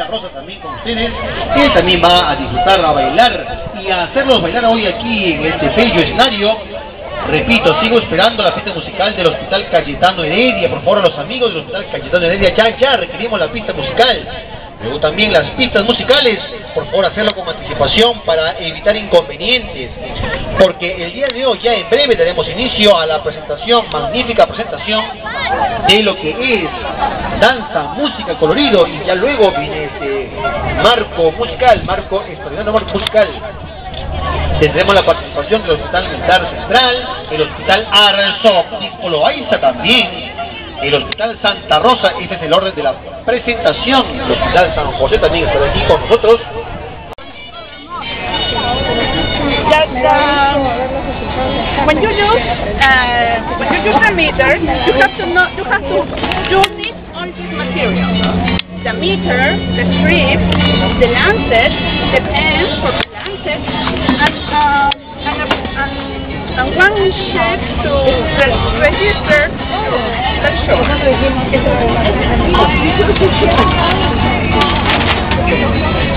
Santa Rosa también con ustedes, que también va a disfrutar, a bailar y a hacerlos bailar hoy aquí en este bello escenario. Repito, sigo esperando la pista musical del Hospital Cayetano Heredia. Por favor, a los amigos del Hospital Cayetano Heredia, ya requerimos la pista musical. Luego también las pistas musicales, por favor hacerlo con anticipación para evitar inconvenientes, porque el día de hoy ya en breve daremos inicio a la presentación, magnífica presentación de lo que es danza, música, colorido, y ya luego viene este marco musical. Tendremos la participación del Hospital Militar Central, el Hospital Arzobispo Loaiza también, el Hospital Santa Rosa. Este es el orden de la presentación. El Hospital San José también estará aquí con nosotros. When you use the meter, you have to use all this material: the meter, the strip, the lancet, the pen for the lancet, and one shape to register.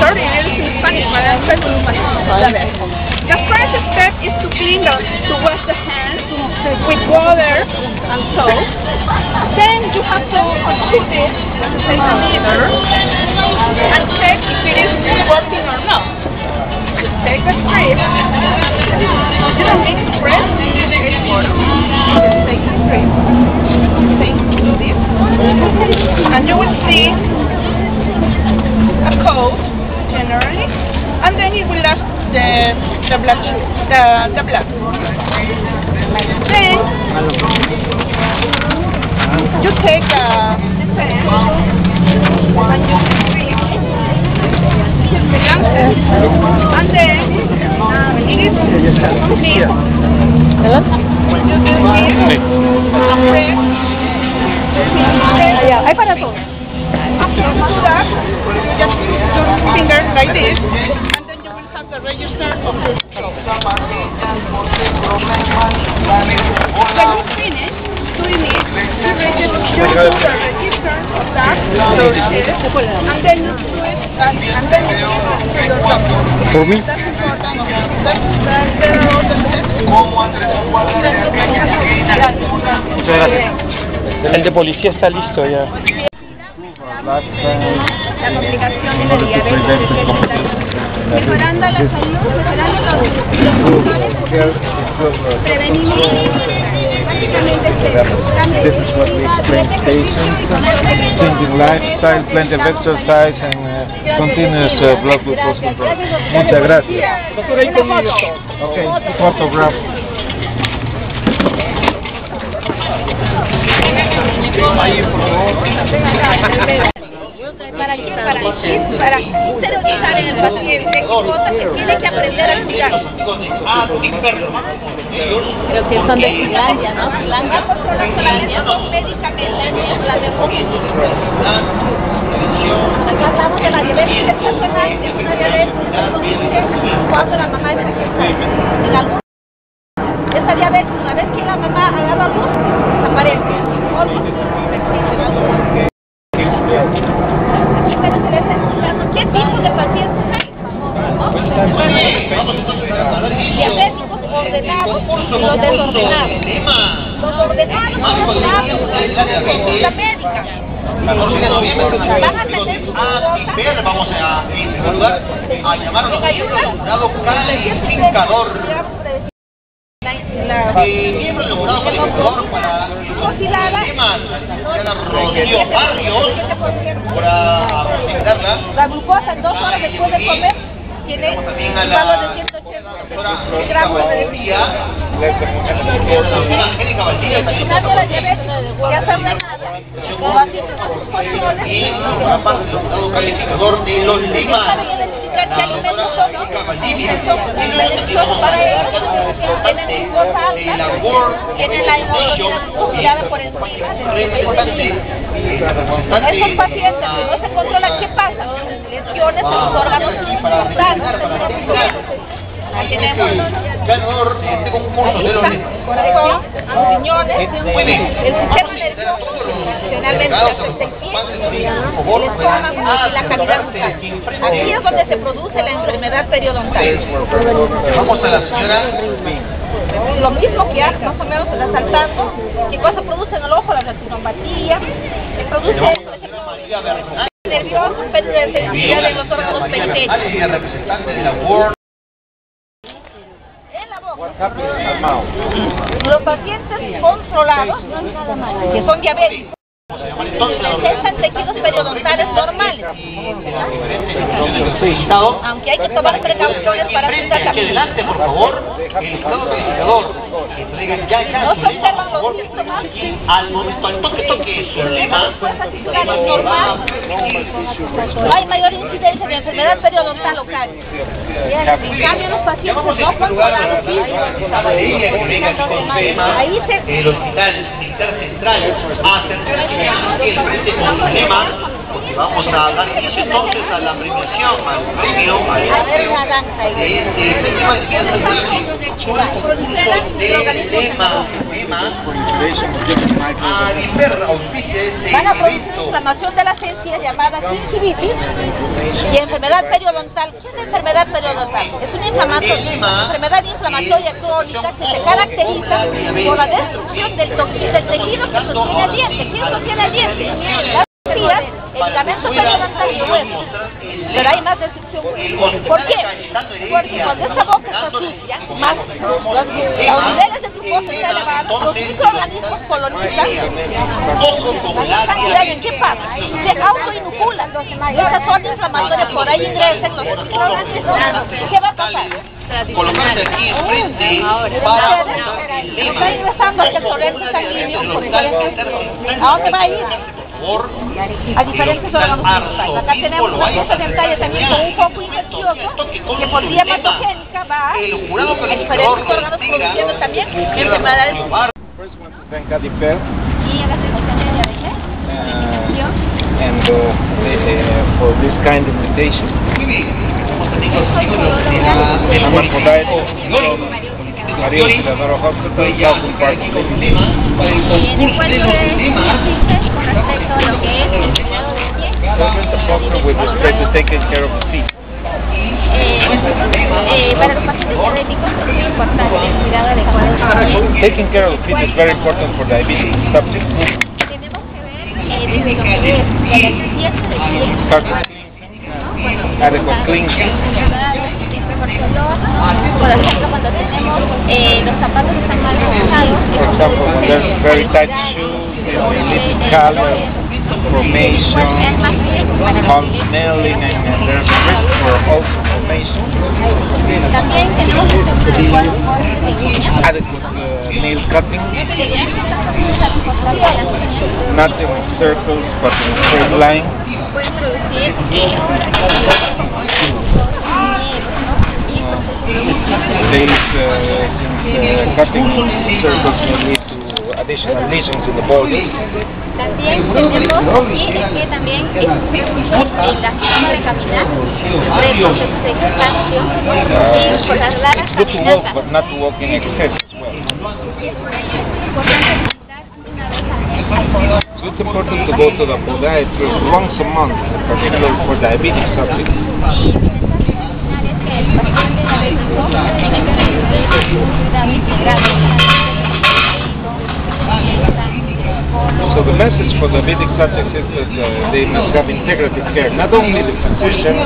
Sorry, I was in Spanish, but I'm trying to do Spanish. The first step is to clean up, to wash the hands with water and soap. Then you have to put it in the mirror and check if it is working or not. Take the strip. You don't need to press. Take the strip. And you will see a coat generally, and then it will have the black. Then you take the pen and you strip the lancet, and then it is complete. Hay para todos. After you do that, just put your finger like this, and then you will have the register of your stroke. When you finish doing it, you do the register of that, and then you do it, and then you do your stroke. For me? That's important. That's all the steps. Muchas gracias. El de policía está listo ya. La complicación de la diabetes, mejorando la salud, mejorando los prevenir básicamente changing lifestyle, plenty of exercise and continuous blood glucose control. Muchas gracias. Doctor, ahí conmigo. Okay, photograph. ¿Para qué? Para interiorizar en el paciente qué cosas que tiene que aprender a explicar. Creo que son de Finlandia, ¿no? Finlandia. Acá hablamos de la diabetes. Esta persona es una diabetes cuando la mamá está gestando. Esta diabetes, una vez que la mamá ha dado luz, aparece. ¿Qué tipo de pacientes hay? Diabéticos ordenados y los desordenados. Los ordenados son la médica. Van a tener su cuota. Vamos a llamar a los ayudas. Miembro del jurado calificador para los temas la Rocío Barrios para presentarla. La glucosa 2 horas después de comer tiene un valor de 180 gramos de día. La diabetes ya se ordenada. Los pacientes con sus controles. Y la parte del jurado calificador de los Limas. La estos pacientes que no se controlan, ¿qué pasa? Lesiones en los órganos importantes. Ahí tenemos ganador de este concurso de los profesores, el sistema nervioso, generalmente las intestinos, el estómago y la cavidad bucal. Aquí es donde se produce la enfermedad periodontal. Vamos a la señora. Lo mismo que hace más o menos el asaltando, que cuando se produce en el ojo la retinopatías, se produce por ejemplo nervioso, pérdida de sensibilidad en los órganos pequeños. Los pacientes controlados, que son diabéticos, presentan tejidos periodontales normales, aunque hay que tomar precauciones para evitar cavidades. No se observan los síntomas al momento, al toque su lema normal. Hay mayor incidencia de enfermedad periodontal local. En cambio, los pacientes no controlados, ahí se... El Hospital Militar Central acerca siempre con problemas, porque vamos a dar inicio entonces a la premiación, al premio, al van a producir inflamación de las encías llamada gingivitis y enfermedad periodontal. ¿Qué es la enfermedad periodontal? Es una enfermedad inflamatoria crónica que se caracteriza por la destrucción del tejido que sostiene el diente. ¿Quién sostiene el diente? El ligamento periodontal y hueso, pero hay más destrucción. ¿Por qué? Porque cuando esta boca está sucia, más los niveles de glucosa están elevados, los microorganismos colonizan la cantidad de qué pasa, se autoinoculan, esas son inflamatorias, por ahí ingresan los microorganismos. ¿Qué va a pasar? Colocarse aquí enfrente para el lema. Está ingresando al torrente sanguíneo. ¿A dónde va a ir? A diferentes órganos. Acá tenemos una pieza dentaria también con un foco infeccioso que por vía patogénica va a diferentes órganos produciendo también enfermedades. Y en la Secretaría de for this kind of mutation. Vamos a dar María Auxiliadora Hospital Cayetano Heredia para el concurso de los dilemas con respecto a lo que es el cuidado del pie. Para los pacientes diabéticos es muy importante el cuidado adecuado. Taking care of the feet is very important for diabetes subjects. Tenemos que ver el adecuate clínica. Por ejemplo, cuando tenemos los zapatos están mal usados, por ejemplo, cuando hay very tight shoes, color, formation, smelling, and there's risk for all formation. También tenemos adequate nail cutting, not in circles but in straight line. Pueden producir additional lesions in the body. También tenemos que también la forma de caminar, ejercicio, por las largas caminatas. It's important to go to the podiatrist once a month, particularly for diabetes subjects. So the message for diabetic subjects is that they must have integrative care, not only the physician,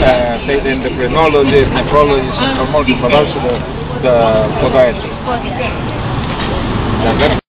but then the endocrinologist, nephrologist, and also the podiatrist.